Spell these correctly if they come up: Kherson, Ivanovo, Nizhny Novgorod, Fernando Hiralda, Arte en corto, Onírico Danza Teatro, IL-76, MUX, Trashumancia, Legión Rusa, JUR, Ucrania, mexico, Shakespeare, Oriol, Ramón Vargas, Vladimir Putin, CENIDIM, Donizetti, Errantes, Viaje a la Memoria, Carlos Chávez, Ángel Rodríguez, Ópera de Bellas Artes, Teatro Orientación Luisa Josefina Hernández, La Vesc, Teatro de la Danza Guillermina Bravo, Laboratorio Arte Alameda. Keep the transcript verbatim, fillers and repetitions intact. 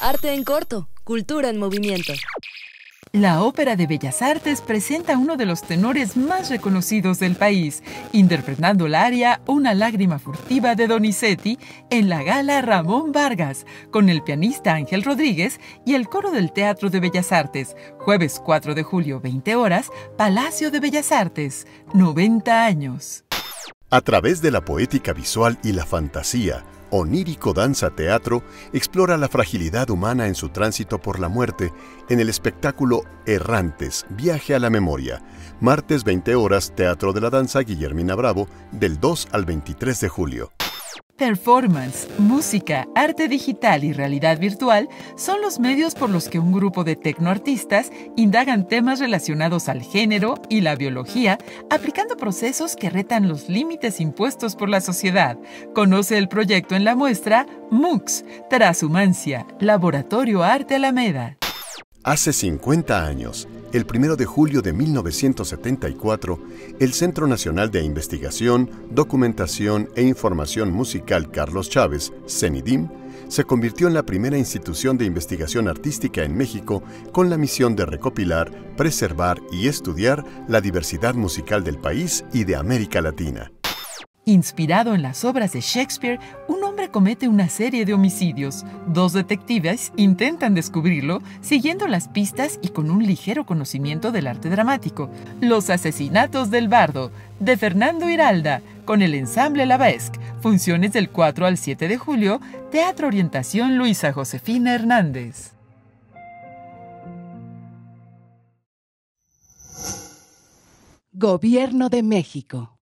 Arte en corto, cultura en movimiento. La Ópera de Bellas Artes presenta a uno de los tenores más reconocidos del país, interpretando el aria Una lágrima furtiva de Donizetti en la gala Ramón Vargas, con el pianista Ángel Rodríguez y el coro del Teatro de Bellas Artes, jueves cuatro de julio, veinte horas, Palacio de Bellas Artes, noventa años. A través de la poética visual y la fantasía, Onírico Danza Teatro explora la fragilidad humana en su tránsito por la muerte en el espectáculo Errantes, Viaje a la Memoria, martes veinte horas, Teatro de la Danza Guillermina Bravo, del dos al veintitrés de julio. Performance, música, arte digital y realidad virtual son los medios por los que un grupo de tecnoartistas indagan temas relacionados al género y la biología, aplicando procesos que retan los límites impuestos por la sociedad. Conoce el proyecto en la muestra M U X, Trashumancia, Laboratorio Arte Alameda. Hace cincuenta años, el primero de julio de mil novecientos setenta y cuatro, el Centro Nacional de Investigación, Documentación e Información Musical Carlos Chávez, CENIDIM, se convirtió en la primera institución de investigación artística en México con la misión de recopilar, preservar y estudiar la diversidad musical del país y de América Latina. Inspirado en las obras de Shakespeare, un hombre comete una serie de homicidios. Dos detectives intentan descubrirlo, siguiendo las pistas y con un ligero conocimiento del arte dramático. Los asesinatos del bardo, de Fernando Hiralda, con el ensamble La Vesc. Funciones del cuatro al siete de julio, Teatro Orientación Luisa Josefina Hernández. Gobierno de México.